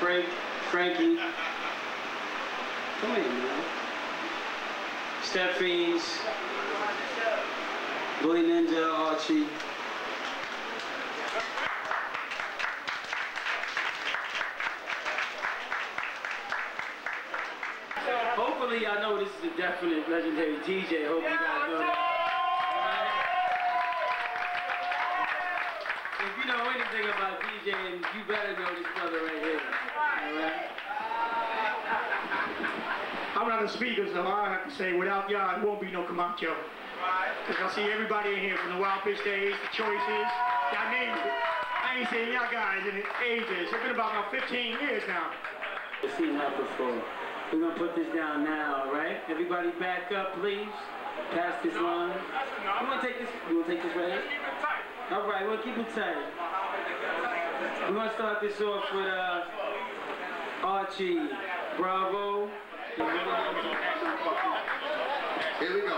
Frankie. Come in, man. Step Fiends. Willi Ninja, Archie. Hopefully, I know this is a definite legendary DJ. Hope you guys know that. Right. If you know anything about DJing, you better know this brother right here. All right. I'm not a speaker, so I have to say, without y'all, it won't be no Camacho. Because I see everybody in here from the Wild Pitch Days, the Choices, y'all names it. I ain't seen y'all guys in ages. It's been about 15 years now. I've seen that before. We're going to put this down now, all right? Everybody back up, please. Pass this line. I'm going to take this. You want to take this right here? All right, we'll keep it tight. We're going to start this off with Archie Bravo. Here we go.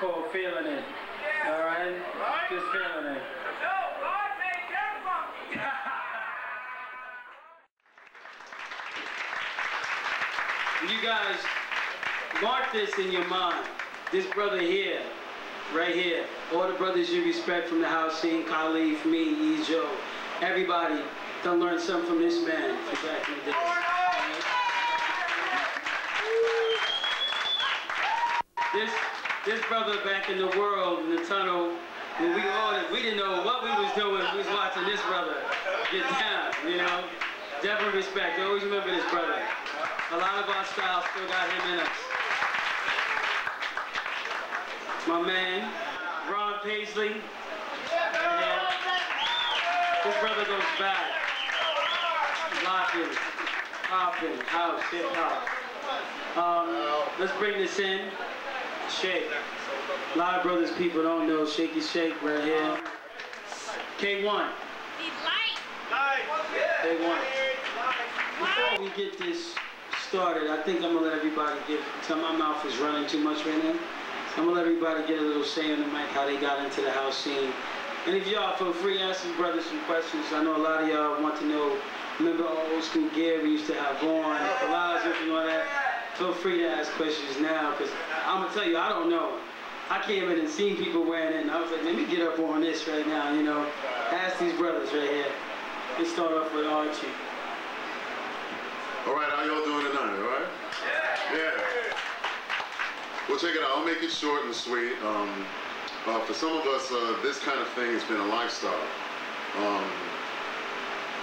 called Feeling It. Yeah. All right? Just feeling it. No, God made them funky. You guys, mark this in your mind. This brother here, right here, all the brothers you respect from the house scene, Khalif, me, Ejo, everybody, done learn something from this man from back in the day. This brother back in the world, in the tunnel, when we ordered, we didn't know what we was doing. We was watching this brother get down, you know? Definitely respect. I always remember this brother. A lot of our styles still got him in us. My man, Ron Paisley. Yeah. This brother goes back. Locking, popping, house, hip hop. Let's bring this in. Shake. A lot of brothers people don't know Shaky Shake right here. K1. Light. K1. Before we get this started, I think I'm gonna let everybody get, my mouth is running too much right now. I'm gonna let everybody get a little say on the mic how they got into the house scene. And if y'all feel free, ask some brothers some questions. I know a lot of y'all want to know, remember old school gear we used to have on, Palazzo and all that. Feel free to ask questions now, because I'm going to tell you, I don't know. I came in and seen people wearing it, and I was like, let me get up on this right now, you know. Ask these brothers right here. Let's start off with Archie. All right, how y'all doing tonight, all right? Yeah. Yeah. Well, check it out. I'll make it short and sweet. For some of us, this kind of thing has been a lifestyle.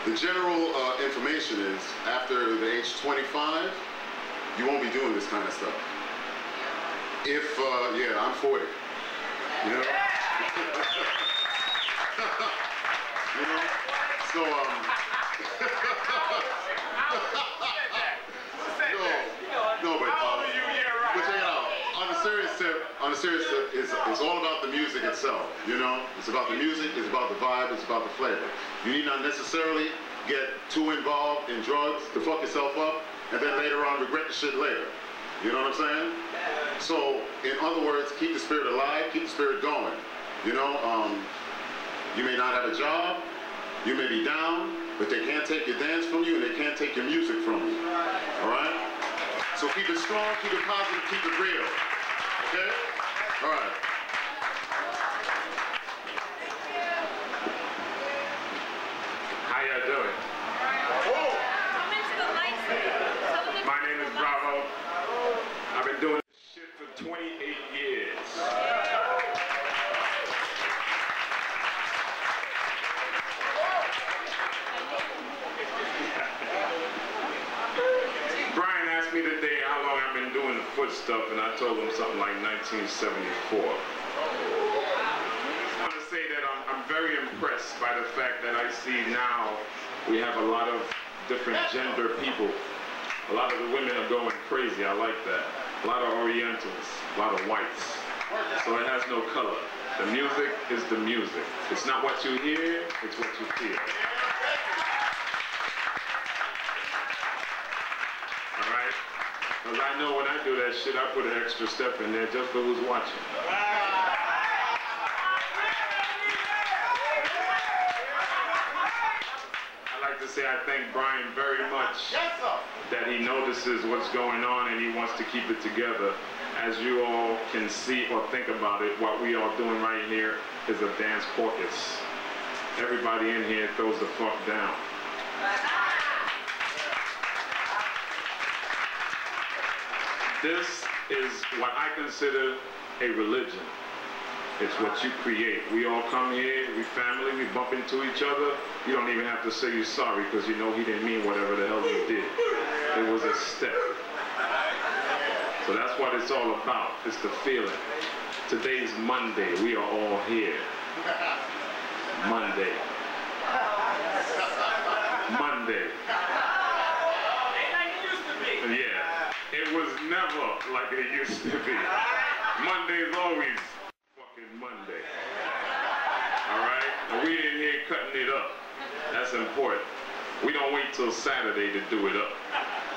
The general information is, after the age 25, you won't be doing this kind of stuff. If, yeah, I'm 40. You know? You know? So, but check it out. On a serious tip, it's all about the music itself, you know? It's about the music, it's about the vibe, it's about the flavor. You need not necessarily get too involved in drugs to fuck yourself up, and then later on regret the shit later. You know what I'm saying? So, in other words, keep the spirit alive, keep the spirit going. You know, you may not have a job, you may be down, but they can't take your dance from you and they can't take your music from you, all right? So keep it strong, keep it positive, keep it real, okay? All right. How y'all doing? I've been doing this shit for 28 years. Brian asked me today how long I've been doing the foot stuff, and I told him something like 1974. I want to say that I'm very impressed by the fact that I see now we have a lot of different gender people. A lot of the women are going crazy, I like that. A lot of Orientals, a lot of whites. So it has no color. The music is the music. It's not what you hear, it's what you feel. All right? Because I know when I do that shit, I put an extra step in there just for who's watching. I thank Brian very much that he notices what's going on and he wants to keep it together. As you all can see or think about it, what we are doing right here is a dance caucus. Everybody in here throws the fuck down. This is what I consider a religion. It's what you create. We all come here, we family, we bump into each other. You don't even have to say you're sorry because you know he didn't mean whatever the hell he did. It was a step. So that's what it's all about. It's the feeling. Today's Monday. We are all here. Monday. Monday. Yeah. It was never like it used to be. Monday's always Monday. All right? We in here cutting it up. That's important. We don't wait till Saturday to do it up.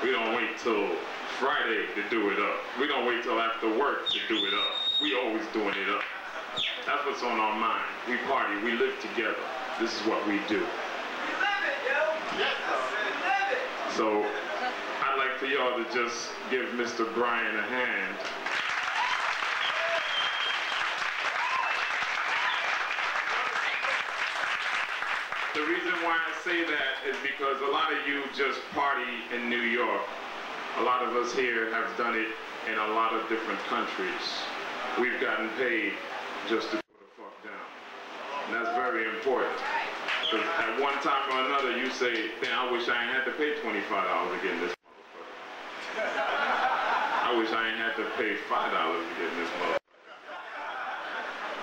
We don't wait till Friday to do it up. We don't wait till after work to do it up. we always doing it up. That's what's on our mind. We party, we live together. This is what we do. We love it, yo. Yes, we love it. So I'd like for y'all to just give Mr. Brian a hand. The reason why I say that is because a lot of you just party in New York. A lot of us here have done it in a lot of different countries. We've gotten paid just to go the fuck down. And that's very important. Because at one time or another, you say, damn, I wish I ain't had to pay $25 to get in this motherfucker. I wish I ain't had to pay $5 to get in this motherfucker.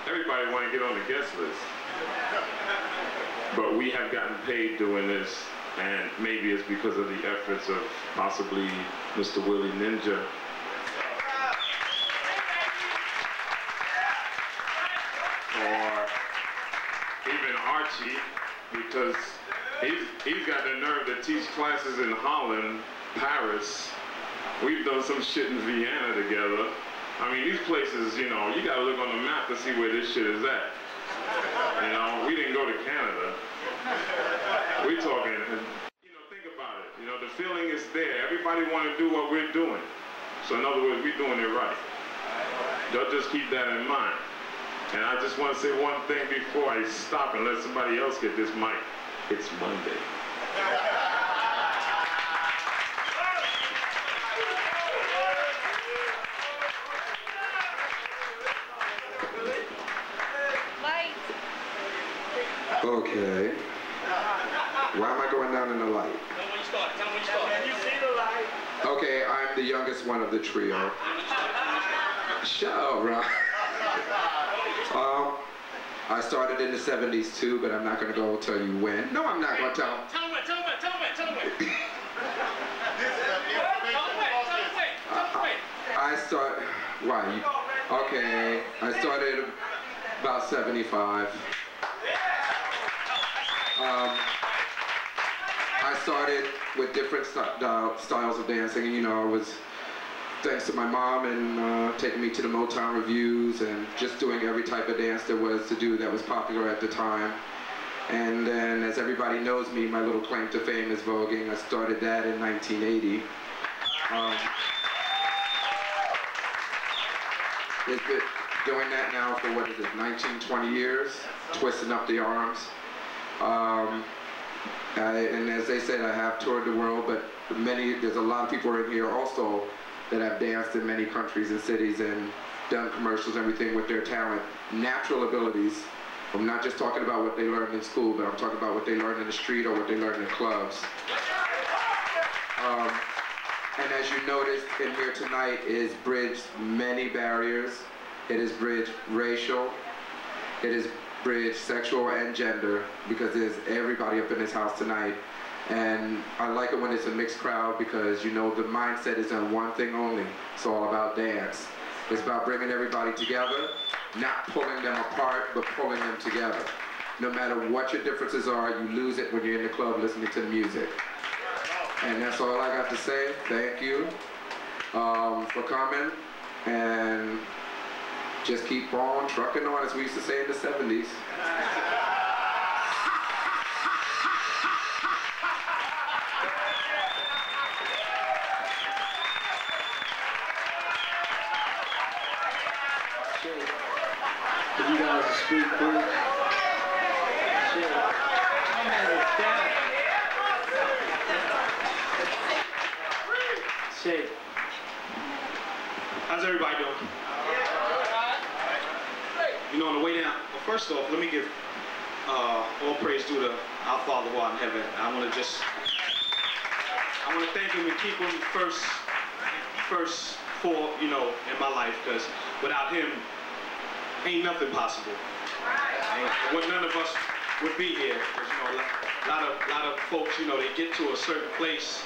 Everybody want to get on the guest list. But we have gotten paid doing this, and maybe it's because of the efforts of possibly Mr. Willi Ninja. Or even Archie, because he's got the nerve to teach classes in Holland, Paris. We've done some shit in Vienna together. I mean, these places, you know, you gotta look on the map to see where this shit is at. You know, we didn't go to Canada. We're talking, you know, think about it. You know, the feeling is there. Everybody want to do what we're doing. So in other words, we're doing it right. Y'all just keep that in mind. And I just want to say one thing before I stop and let somebody else get this mic. It's Monday. Okay. Why am I going down in the light? Tell me when you start. Tell me when you start. Can you see the light? Okay, I'm the youngest one of the trio. Shut up, Ron. I started in the 70s too, but I'm not going to go tell you when. No, I'm not going to tell. Tell me, tell me, tell me, tell me. I started about 75. I started with different styles of dancing, and you know, I was, thanks to my mom and taking me to the Motown reviews and just doing every type of dance there was to do that was popular at the time. And then, as everybody knows me, my little claim to fame is voguing. I started that in 1980. It's been doing that now for, what is it, 19, 20 years, twisting up the arms. And as they said, I have toured the world, but there's a lot of people in here also that have danced in many countries and cities and done commercials and everything with their talent, natural abilities. I'm not just talking about what they learned in school, but I'm talking about what they learned in the street or what they learned in clubs. And as you noticed in here tonight, it has bridged many barriers. It has bridged racial. It is bridge sexual and gender, because there's everybody up in this house tonight. And I like it when it's a mixed crowd, because you know the mindset is on one thing only. It's all about dance. It's about bringing everybody together, not pulling them apart, but pulling them together. No matter what your differences are, you lose it when you're in the club listening to the music. And that's all I got to say. Thank you for coming, and just keep on trucking on, as we used to say in the 70s. Could you guys speak, please? Shit. How's everybody doing? You know, on the way down, well, first off, let me give all praise due to our Father who art in heaven. I want to thank him and keep him first for, you know, in my life, because without him, ain't nothing possible. Well, none of us would be here, because, you know, a lot of folks, you know, they get to a certain place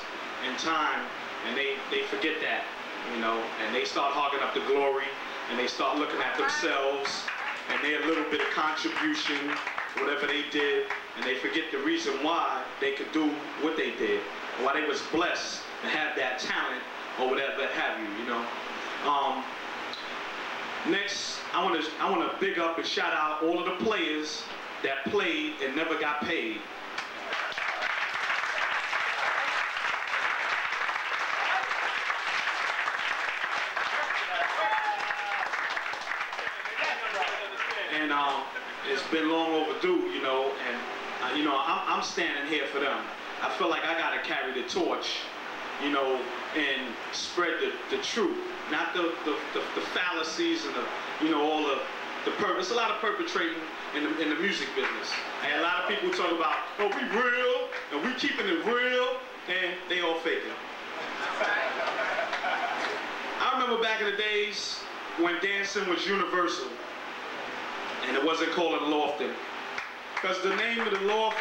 in time, and they forget that, you know, and they start hogging up the glory, and they start looking at themselves and their little bit of contribution, whatever they did, and they forget the reason why they could do what they did, or why they was blessed to have that talent, or whatever have you, you know. Next, I want to big up and shout out all of the players that played and never got paid. And it's been long overdue, you know, and you know, I'm standing here for them. I feel like I gotta carry the torch, you know, and spread the truth, not the fallacies and the, you know, all the purpose. A lot of perpetrating in the music business. And a lot of people talk about, oh, we real and we keeping it real, and they all faking. I remember back in the days when dancing was universal, and it wasn't called lofting, because the name of the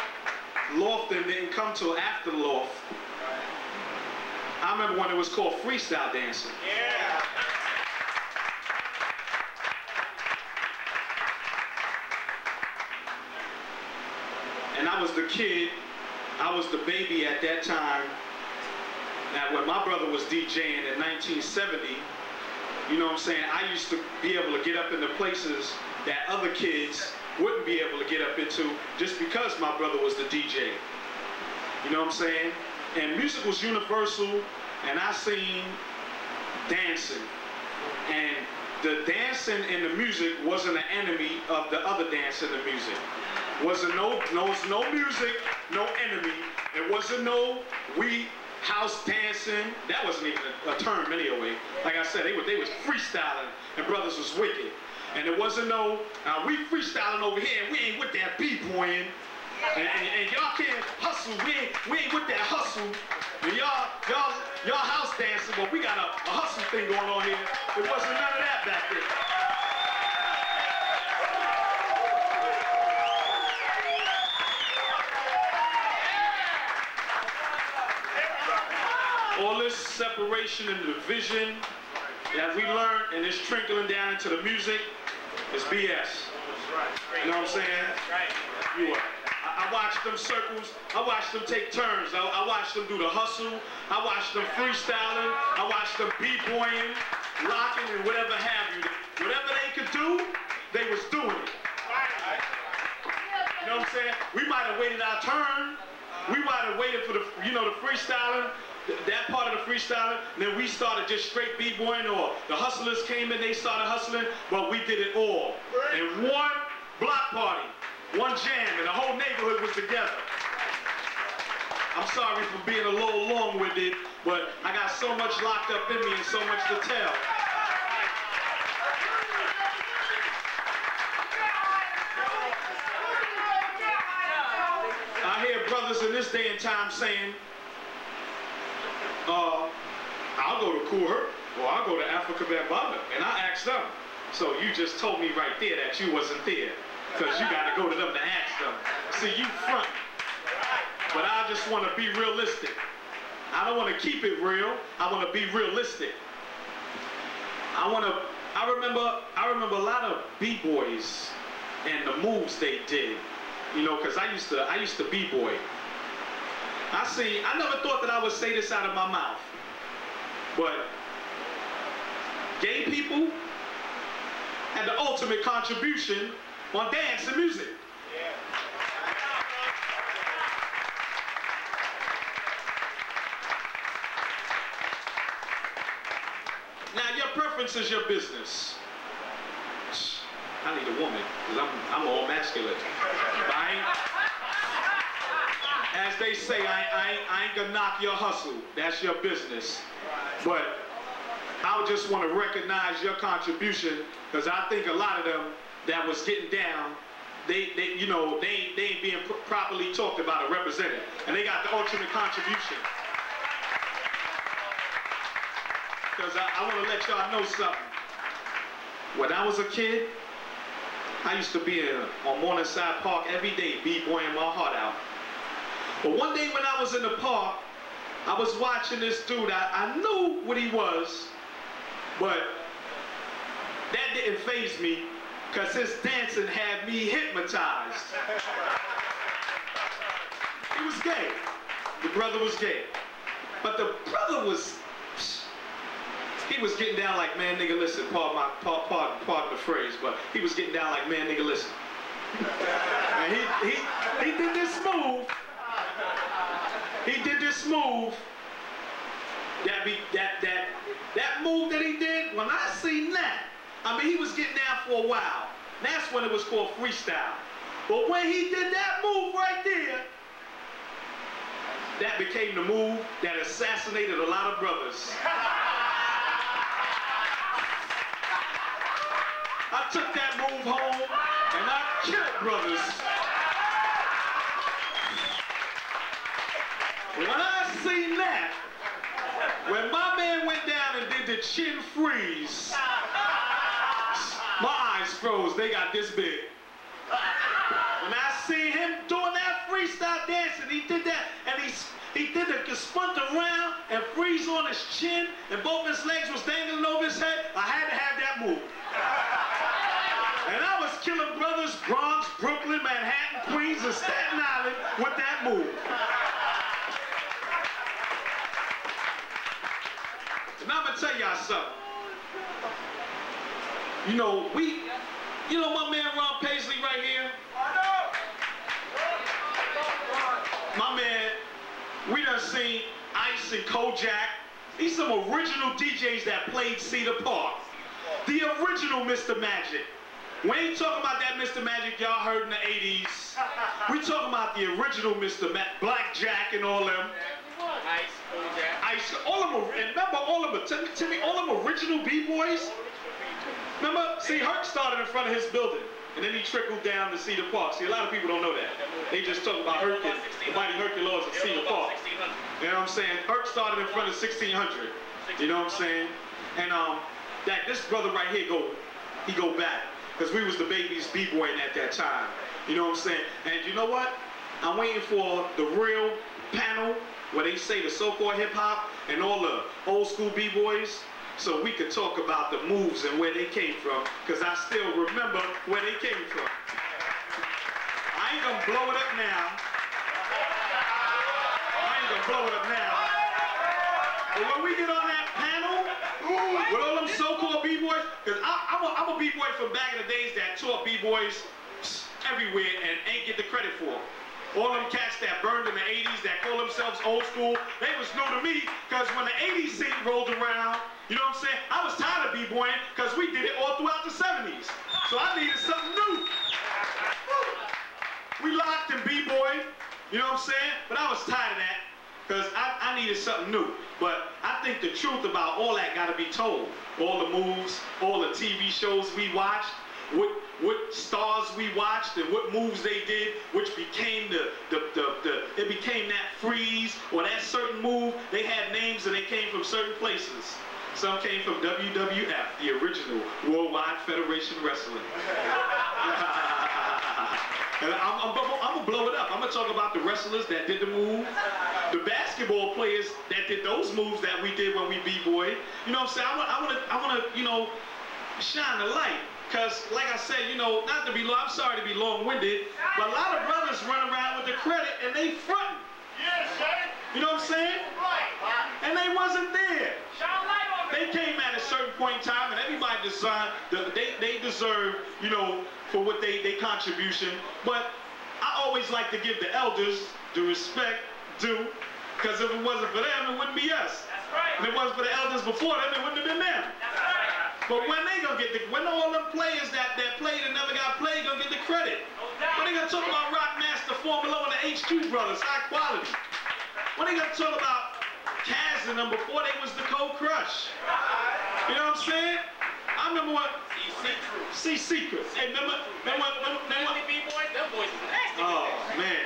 lofting didn't come till after loft. I remember when it was called freestyle dancing. Yeah. And I was the kid, I was the baby at that time. Now when my brother was DJing in 1970, you know what I'm saying, I used to be able to get up into places that other kids wouldn't be able to get up into just because my brother was the DJ. You know what I'm saying? And music was universal, and I seen dancing. And the dancing in the music wasn't an enemy of the other dance in the music. Wasn't no music, no enemy. It wasn't no we house dancing. That wasn't even a term anyway. Like I said, they was freestyling, and brothers was wicked. And it wasn't no we freestyling over here, and we ain't with that b-boying. And y'all can't hustle, we ain't with that hustle. And y'all house dancing, but we got a hustle thing going on here. There wasn't none of that back then. All this separation and division that we learned and it's trickling down into the music is BS. You know what I'm saying? You are. I watched them circles, I watched them take turns, I watched them do the hustle, I watched them freestyling, I watched them b-boying, locking, and whatever have you. Whatever they could do, they was doing it. You know what I'm saying? We might have waited our turn, we might have waited for the, you know, the freestyling, that part of the freestyling, and then we started just straight b-boying, or the hustlers came in, they started hustling, but we did it all. In one block party. One jam, and the whole neighborhood was together. I'm sorry for being a little long-winded, but I got so much locked up in me and so much to tell. I hear brothers in this day and time saying, I'll go to Cool Herc, or I'll go to Afrika Bambaataa, and I ask them. So you just told me right there that you wasn't there, because you got to go to them to ask them. See, you front. But I just want to be realistic. I don't want to keep it real. I want to be realistic. I remember a lot of b-boys and the moves they did. You know, because I used to b-boy. I never thought that I would say this out of my mouth, but gay people had the ultimate contribution on dance and music. Yeah. Now your preference is your business. I need a woman, because I'm all masculine. As they say, I ain't gonna knock your hustle. That's your business. But I just want to recognize your contribution, because I think a lot of them that was getting down, they you know, they ain't being properly talked about or represented, and they got the ultimate contribution. Because I want to let y'all know something. When I was a kid, I used to be on Morningside Park every day, b-boying my heart out. But one day when I was in the park, I was watching this dude. I knew what he was, but that didn't faze me, because his dancing had me hypnotized. He was gay. The brother was gay. But the brother was He was getting down like, man, nigga, listen, pardon the phrase, but he was getting down like, man, nigga, listen. And he did this move. He did this move. That move that he did, when I seen that, I mean, he was getting down for a while. That's when it was called freestyle. But when he did that move right there, that became the move that assassinated a lot of brothers. I took that move home and I killed brothers. When I seen that, when my man went down and did the chin freeze, my eyes froze, they got this big. When I seen him doing that freestyle dancing, he did that, and he did the spunt around and freeze on his chin, and both his legs was dangling over his head. I had to have that move. And I was killing brothers Bronx, Brooklyn, Manhattan, Queens, and Staten Island with that move. And I'm gonna tell y'all something. You know, my man Ron Paisley right here? My man, we done seen Ice and Kojak. These some original DJs that played Cedar Park. The original Mr. Magic. We ain't talking about that Mr. Magic y'all heard in the 80s. We talking about the original Mr. Blackjack and all them. Ice, Kojak. Ice, all of them, remember all of them, Timmy, all of them original B-boys? Remember, see, Herc started in front of his building, and then he trickled down to Cedar Park. See, a lot of people don't know that. They just talk about Herc and the mighty Hercules of Cedar Park. You know what I'm saying? Herc started in front of 1600. You know what I'm saying? And that this brother right here, he go back, because we was the babies b-boying at that time. You know what I'm saying? And you know what? I'm waiting for the real panel where they say the so-called hip-hop and all the old school b-boys, so we could talk about the moves and where they came from, because I still remember where they came from. I ain't gonna blow it up now. I ain't gonna blow it up now. But when we get on that panel, with all them so-called b-boys, because I'm a b-boy from back in the days that taught b-boys everywhere and ain't get the credit for them. All them cats that burned in the 80s that call themselves old school, they was new to me, because when the 80s scene rolled around, you know what I'm saying, I was tired of b-boying, because we did it all throughout the 70s. So I needed something new. We locked in b-boy, you know what I'm saying? But I was tired of that, because I needed something new. But I think the truth about all that got to be told. All the moves, all the TV shows we watched, what stars we watched and what moves they did, which became it became that freeze or that certain move. They had names and they came from certain places. Some came from WWF, the original Worldwide Federation Wrestling. And I'm gonna blow it up. I'm gonna talk about the wrestlers that did the move, the basketball players that did those moves that we did when we b-boyed. You know what I'm saying? I wanna you know, shine the light. Because, like I said, you know, I'm sorry to be long-winded, but a lot of brothers run around with the credit and they frontin'. Yes, sir. You know what I'm saying? Right. And they wasn't there. They came at a certain point in time, and everybody they deserve, you know, for what they contribution. But I always like to give the elders the respect due, because if it wasn't for them, it wouldn't be us. That's right. If it wasn't for the elders before them, it wouldn't have been them. That's right. But when they gonna get when all them players that played and never got played gonna get the credit? When they gonna talk about Rockmaster, Formula, and the HQ Brothers, high quality? When they gonna talk about Kaz and them before they was the Cold Crush? You know what I'm saying? I remember when C-Secret. Hey, remember B-boys? Them boys was nasty. Oh, man.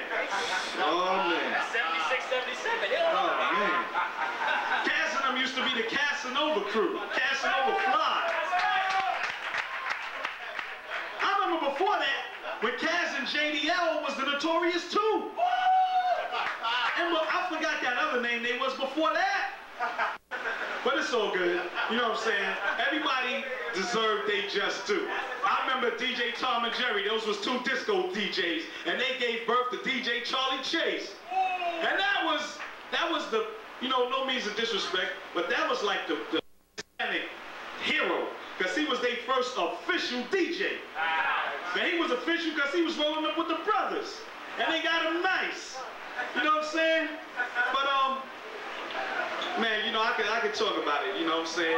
Oh, man. 76, 77. Oh, man. Kaz and them used to be the Casanova crew. Casanova fly. Before that, when Kaz and JDL was the Notorious 2. And well, I forgot that other name they was before that. But it's all good. You know what I'm saying? Everybody deserved they just do. I remember DJ Tom and Jerry. Those was two disco DJs. And they gave birth to DJ Charlie Chase. And that was the, you know, no means of disrespect, but that was like the Hispanic hero, because he was their first official DJ. Now, he was official because he was rolling up with the brothers, and they got him nice. You know what I'm saying? But, man, you know, I could talk about it, you know what I'm saying? I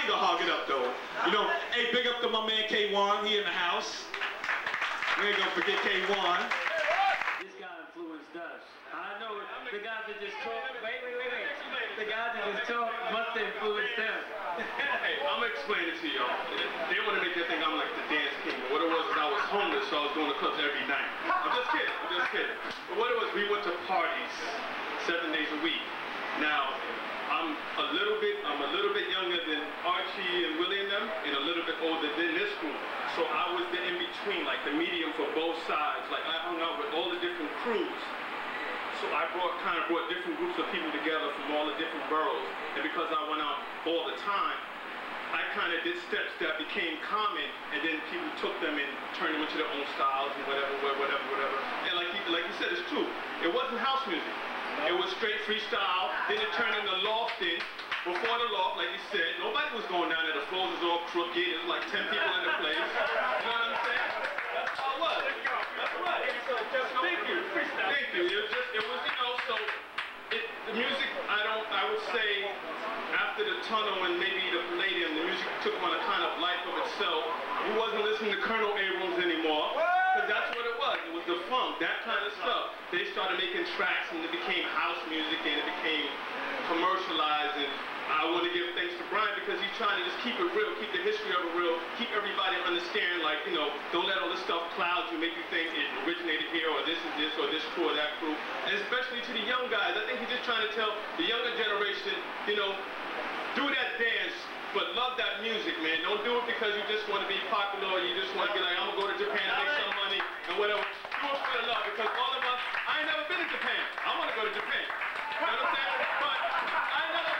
ain't gonna hog it up, though. You know, hey, big up to my man K1, he in the house. We ain't gonna forget K1. This guy influenced us. I know the guys that just talk, wait. The guys that just talk must have influenced them. Hey, I'm gonna explain it to y'all. They wanna make you think I'm like the dance king. But what it was is I was homeless, so I was going to clubs every night. I'm just kidding. But what it was, we went to parties 7 days a week. Now, I'm a little bit younger than Archie and Willie and them, and a little bit older than this group. So I was the in-between, like the medium for both sides. Like I hung out with all the different crews. So I kind of brought different groups of people together from all the different boroughs. And because I went out all the time, I kind of did steps that became common, and then people took them and turned them into their own styles and whatever. And like you said, it's true. It wasn't house music. It was straight freestyle. Then it turned into lofting. Before the loft, like you said, nobody was going down there. The floors was all crooked. It was like 10 people in the place. You know what I'm saying? That's how it was. That's right. So just thank you. It was, you know, so the music, I would say, after the tunnel and maybe the Palladium, the music took on a kind of life of itself. You wasn't listening to Colonel Abrams anymore. Because that's what it was. It was the funk, that kind of stuff. They started making tracks and it became house music and it became commercialized, and I want to give thanks to Brian because he's trying to just keep it real, keep the history of it real, keep everybody understanding, like, you know, don't let all this stuff cloud you, make you think it originated here or this is this or this crew or that crew. And especially to the young guys, I think he's just trying to tell the younger generation, you know, do that dance, but love that music, man. Don't do it because you just want to be popular or you just want to be like, I'm going to go to Japan and make some money and whatever. Do it for the love, because all of us, I ain't never been to Japan. I want to go to Japan. You know what I'm saying?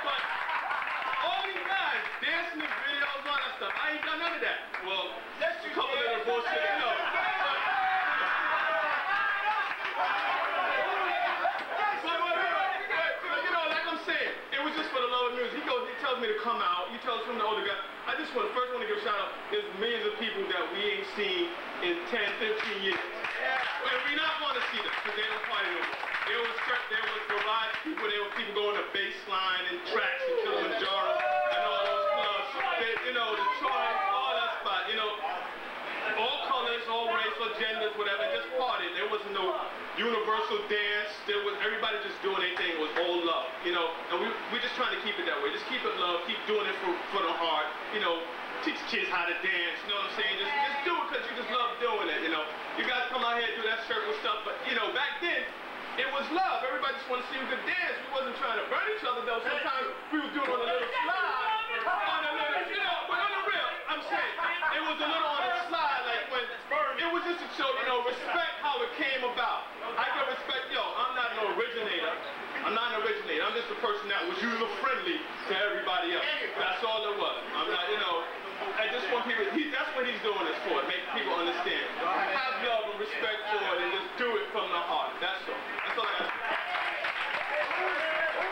But all these guys dancing in videos, all that stuff. I ain't done none of that. Well, that's a couple little bullshit. No. But you know, like I'm saying, it was just for the love of music. He tells me to come out. He tells him the older guy. I just want to give a shout out. There's millions of people that we ain't seen in 10, 15 years. Yeah. And we not want to see them because they don't party no more. There was garage people, there were people going to Baseline and Tracks and Kilimanjaro and all those clubs. You know, the Charts, all that spot, you know, all colors, all racial genders, whatever, just party. There was no universal dance. There was everybody just doing their thing. It was all love, you know, and we're just trying to keep it that way. Just keep it love, keep doing it for the heart, you know. Teach kids how to dance, you know what I'm saying? Just do it because you just love doing it, you know. You guys come out here and do that circle stuff, but you know, back then, it was love. Everybody just wanted to see who could dance. We wasn't trying to burn each other, though. Sometimes we would do it on a little slide. On a little, you know, but on the real, I'm saying, it was a little on the slide, like when it was just to show, you know, respect how it came about. I can respect, yo, I'm not an originator. I'm just a person that was user-friendly to everybody else. That's all it was. I'm not, you know, I just want people, that's what he's doing this for, make people understand. Have love and respect for it and just do it from the heart. That's all. That's all I have.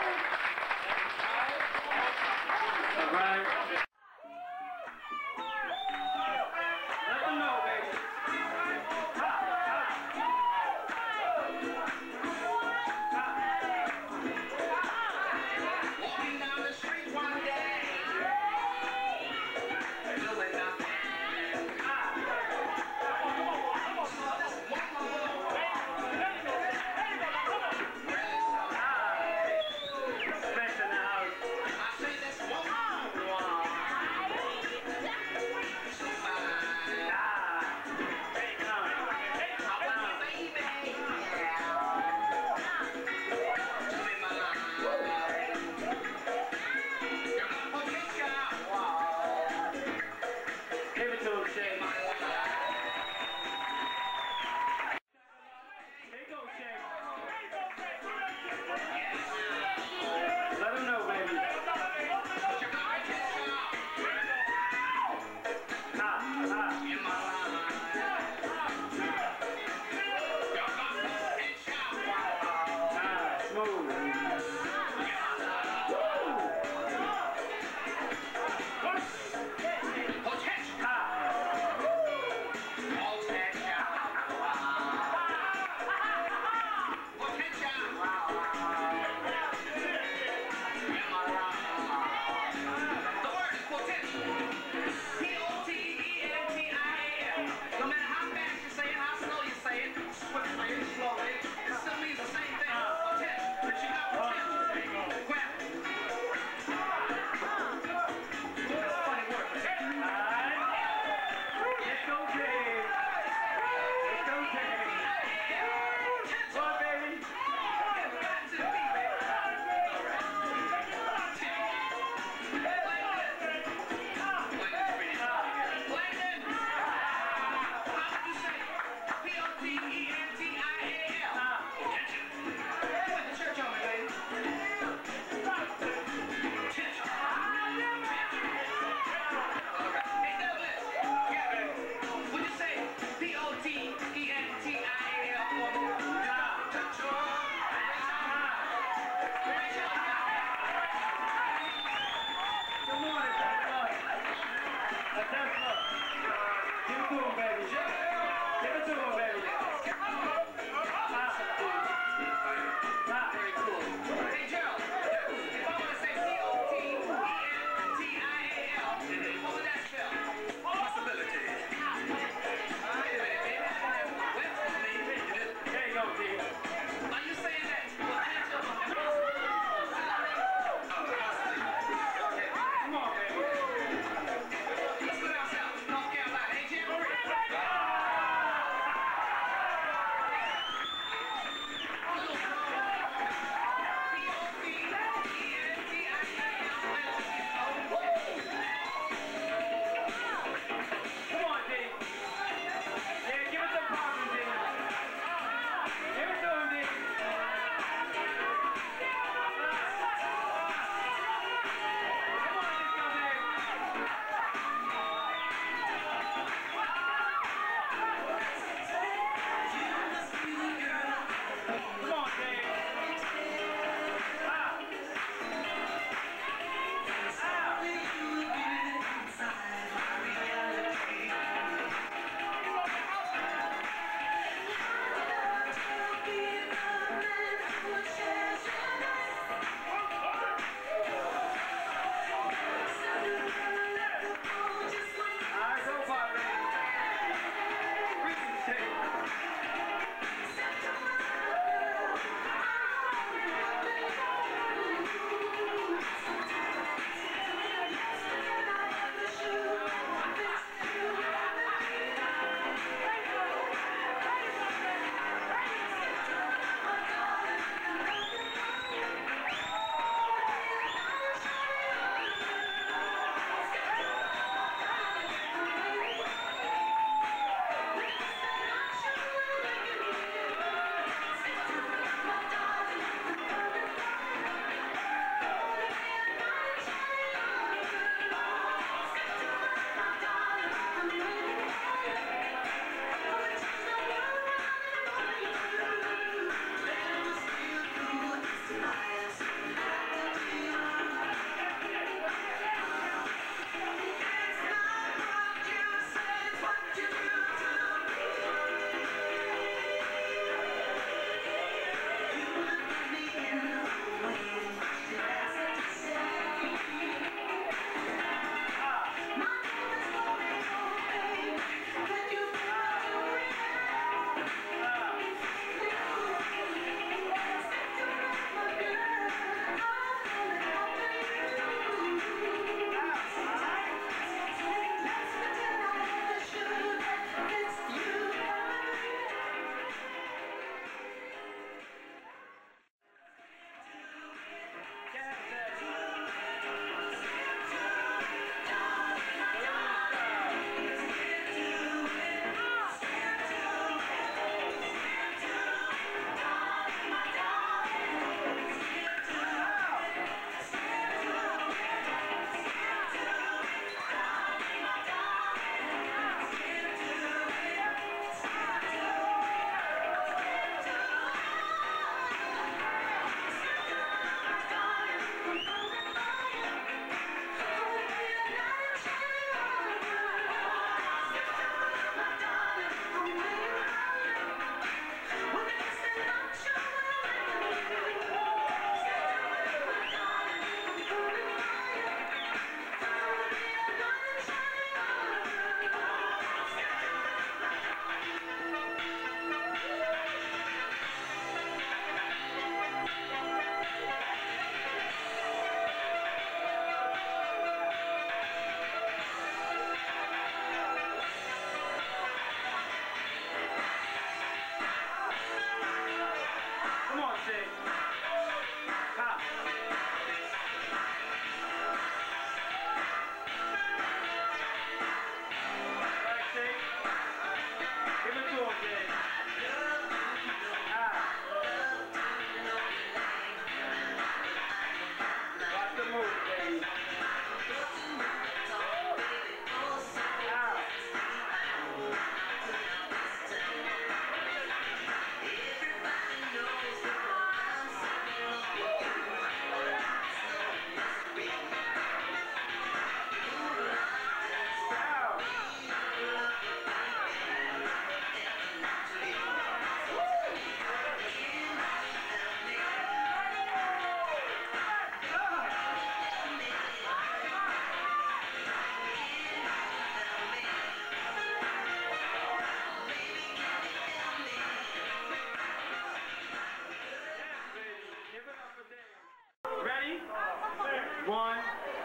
1,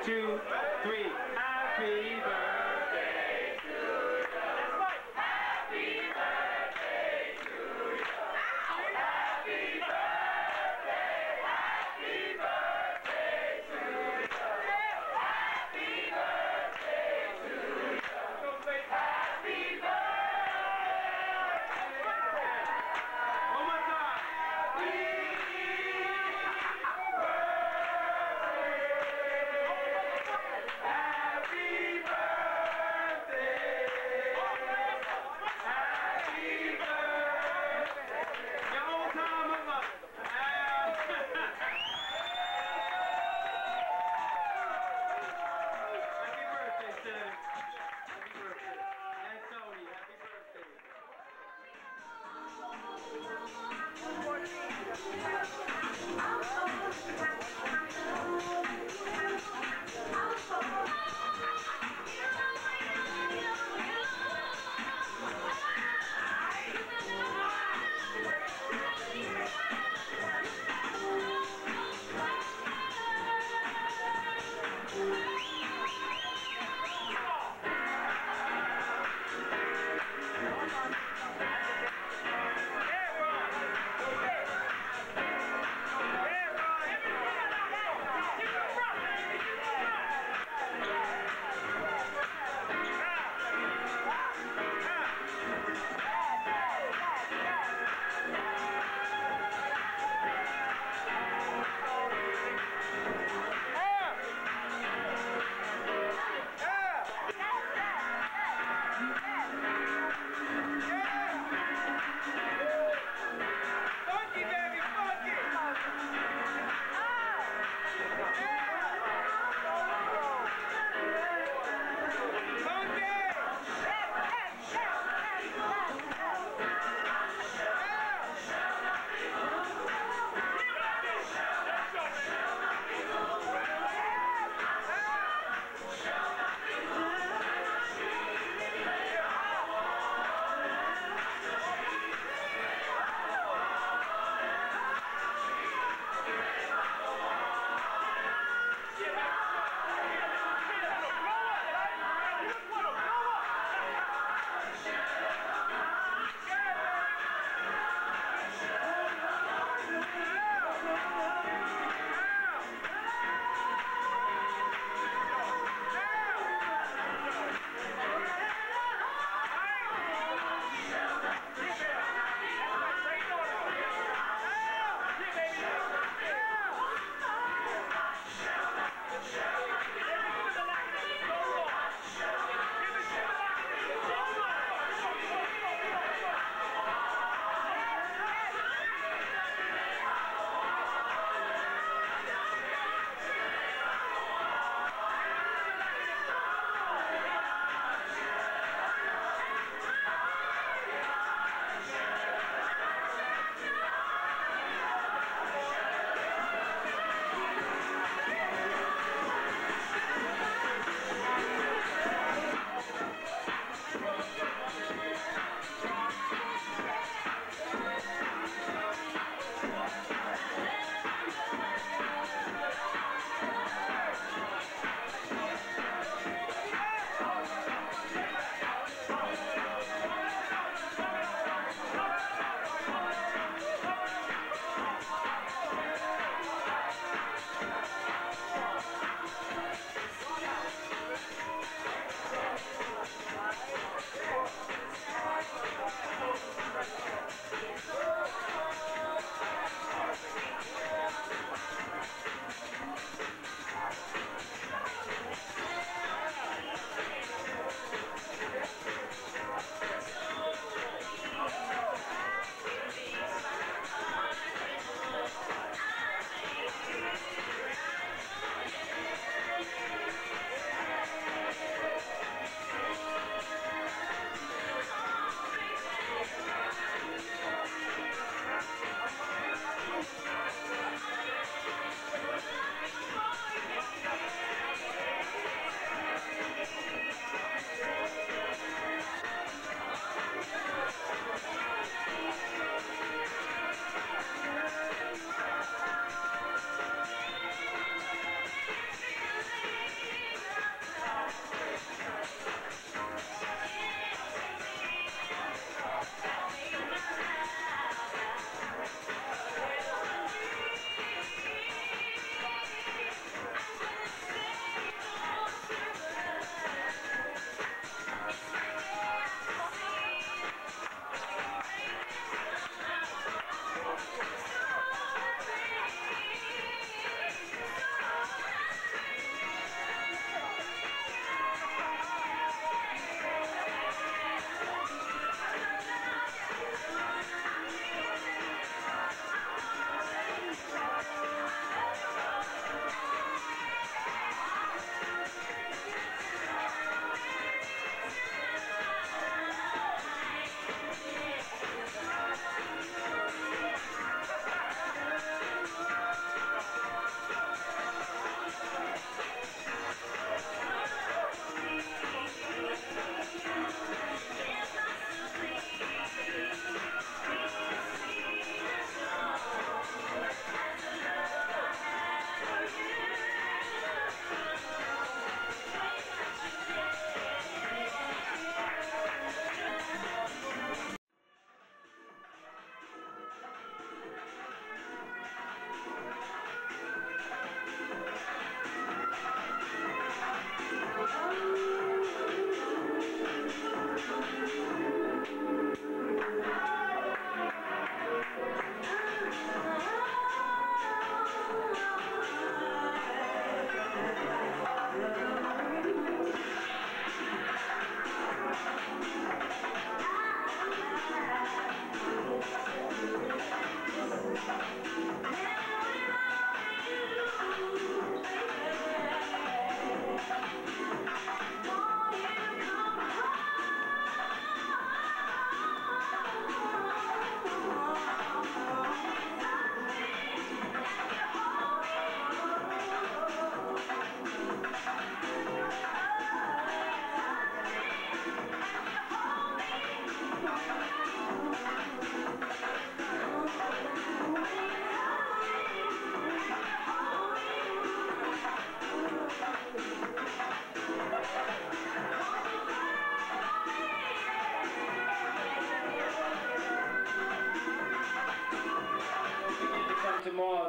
2, 3. Happy birthday to you. That's right. Happy birthday to you. Happy birthday. Happy birthday to you. Happy birthday to you. Happy birthday. One more time. Happy.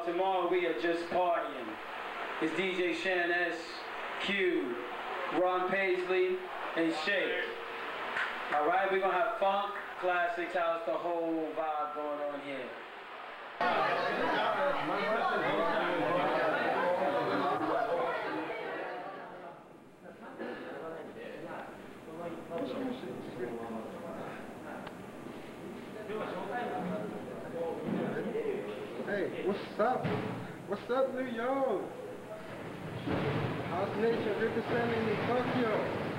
Tomorrow we are just partying. It's DJ Shanice, Q, Ron Paisley, and Shake. All right, we're gonna have funk, classics, house, the whole vibe going on here. Hey, what's up? What's up, New York? House Nation representing Tokyo.